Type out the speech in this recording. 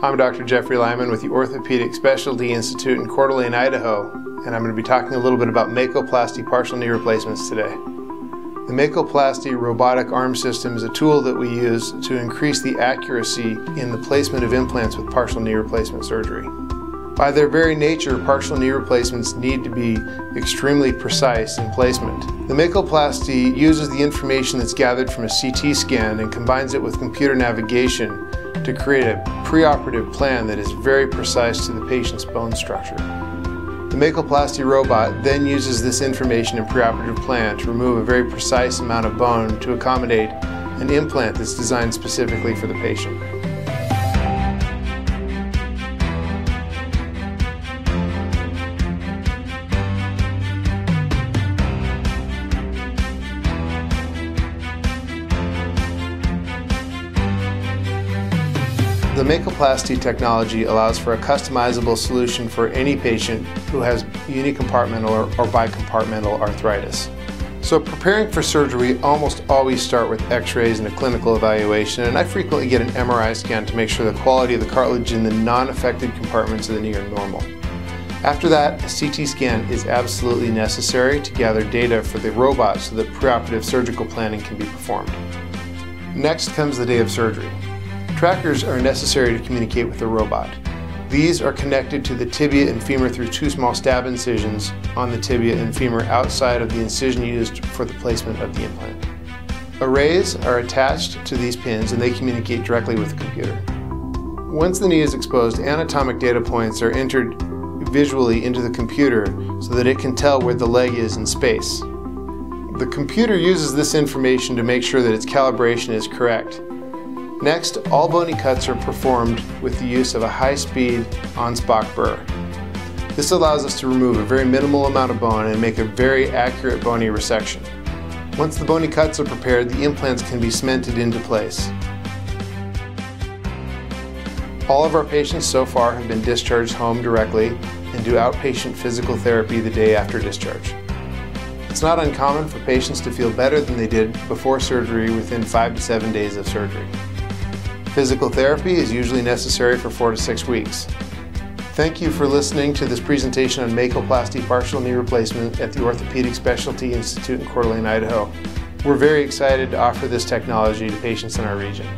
I'm Dr. Jeffrey Lyman with the Orthopedic Specialty Institute in Coeur d'Alene, Idaho, and I'm going to be talking a little bit about MAKOplasty partial knee replacements today. The MAKOplasty robotic arm system is a tool that we use to increase the accuracy in the placement of implants with partial knee replacement surgery. By their very nature, partial knee replacements need to be extremely precise in placement. The MAKOplasty uses the information that's gathered from a CT scan and combines it with computer navigation to create a preoperative plan that is very precise to the patient's bone structure. The MAKOplasty robot then uses this information and preoperative plan to remove a very precise amount of bone to accommodate an implant that's designed specifically for the patient. The MAKOplasty technology allows for a customizable solution for any patient who has unicompartmental or bicompartmental arthritis. So preparing for surgery, we almost always start with x-rays and a clinical evaluation, and I frequently get an MRI scan to make sure the quality of the cartilage in the non-affected compartments of the knee are normal. After that, a CT scan is absolutely necessary to gather data for the robot so that preoperative surgical planning can be performed. Next comes the day of surgery. Trackers are necessary to communicate with the robot. These are connected to the tibia and femur through two small stab incisions on the tibia and femur outside of the incision used for the placement of the implant. Arrays are attached to these pins and they communicate directly with the computer. Once the knee is exposed, anatomic data points are entered visually into the computer so that it can tell where the leg is in space. The computer uses this information to make sure that its calibration is correct. Next, all bony cuts are performed with the use of a high-speed on-spock burr. This allows us to remove a very minimal amount of bone and make a very accurate bony resection. Once the bony cuts are prepared, the implants can be cemented into place. All of our patients so far have been discharged home directly and do outpatient physical therapy the day after discharge. It's not uncommon for patients to feel better than they did before surgery within 5 to 7 days of surgery. Physical therapy is usually necessary for 4 to 6 weeks. Thank you for listening to this presentation on MAKOplasty partial knee replacement at the Orthopedic Specialty Institute in Coeur d'Alene, Idaho. We're very excited to offer this technology to patients in our region.